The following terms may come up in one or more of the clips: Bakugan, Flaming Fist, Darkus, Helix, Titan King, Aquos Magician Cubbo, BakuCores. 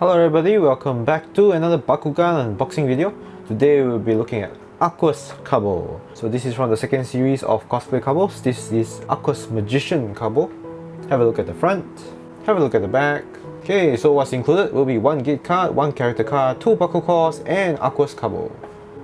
Hello everybody, welcome back to another Bakugan unboxing video. Today we'll be looking at Aquos Cubbo. So this is from the second series of cosplay Cubbos. This is Aquos Magician Cubbo. Have a look at the front, have a look at the back. Okay, so what's included will be 1 gate card, 1 character card, 2 BakuCores and Aquos Cubbo.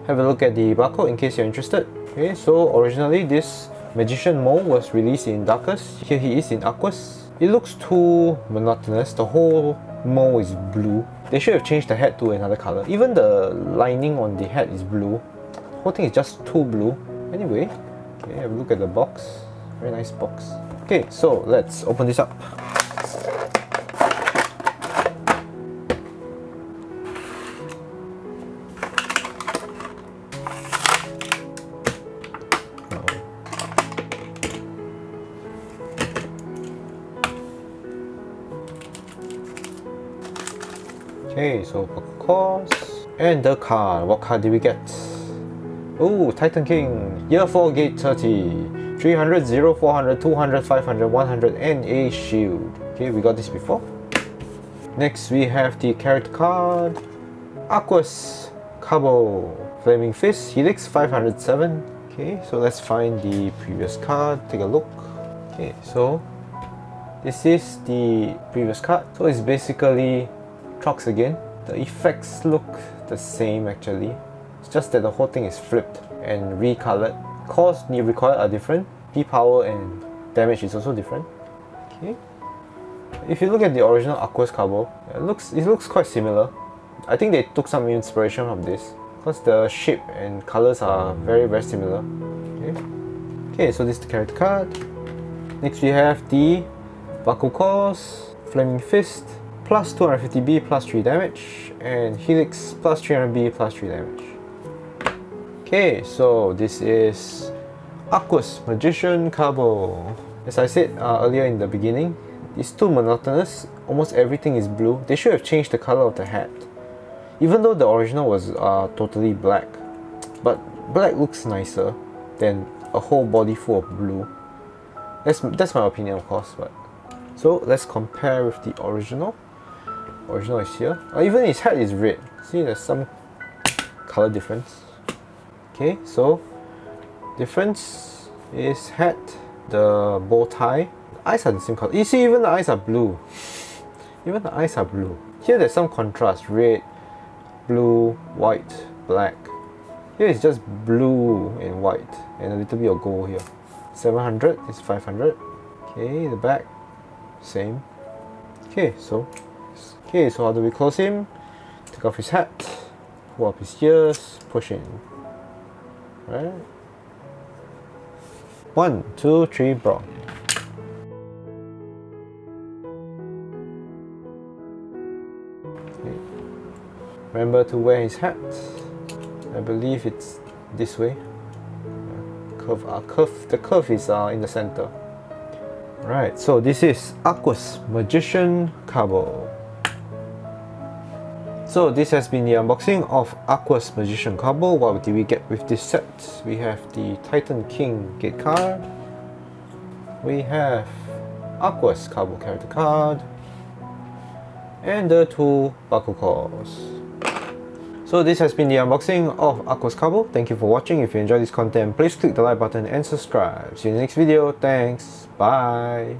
Have a look at the barcode in case you're interested. Okay, so originally this Magician mole was released in Darkus. Here he is in Aquos. It looks too monotonous, the whole mole is blue. They should have changed the hat to another colour. Even the lining on the hat is blue. The whole thing is just too blue. Anyway, okay, have a look at the box. Very nice box. Okay, so let's open this up. Okay, so BakuCores and the card. What card did we get? Oh, Titan King, Year 4, Gate 30, 300, 0, 400, 200, 500, 100, and a shield. Okay, we got this before. Next, we have the character card, Aquos Cubbo, Flaming Fist, Helix 507. Okay, so let's find the previous card. Take a look. Okay, so this is the previous card. So it's basically Trucks again. The effects look the same actually. It's just that the whole thing is flipped and recolored. Cores required are different. P-power and damage is also different. Okay. If you look at the original Aquos Cubbo, it looks quite similar. I think they took some inspiration from this because the shape and colors are very similar. Okay. Okay, so this is the character card. Next we have the BakuCores, Flaming Fist, plus 250B plus 3 damage, and Helix plus 300B plus 3 damage. Okay, so this is Aquos Magician Cubbo. As I said earlier in the beginning, it's too monotonous. Almost everything is blue. They should have changed the color of the hat, even though the original was totally black. But black looks nicer than a whole body full of blue. That's my opinion, of course. But so let's compare with the original. Original is here. Even his hat is red. See, there's some color difference. Okay, so difference is hat, the bow tie. The eyes are the same color. You see, even the eyes are blue. Even the eyes are blue. Here there's some contrast. Red, blue, white, black. Here it's just blue and white. And a little bit of gold here. 700 is 500. Okay, the back, same. Okay, so how do we close him? Take off his hat, pull up his ears, push in. Right? 1, 2, 3, bro. Okay. Remember to wear his hat. I believe it's this way. Curve, the curve is in the center. Right, so this is Aquos Magician Cubbo. So this has been the unboxing of Aquos Magician Cubbo. What did we get with this set? We have the Titan King gate card. We have Aquos Cubbo character card. And the 2 BakuCores. So this has been the unboxing of Aquos Cubbo. Thank you for watching. If you enjoyed this content, please click the like button and subscribe. See you in the next video. Thanks. Bye.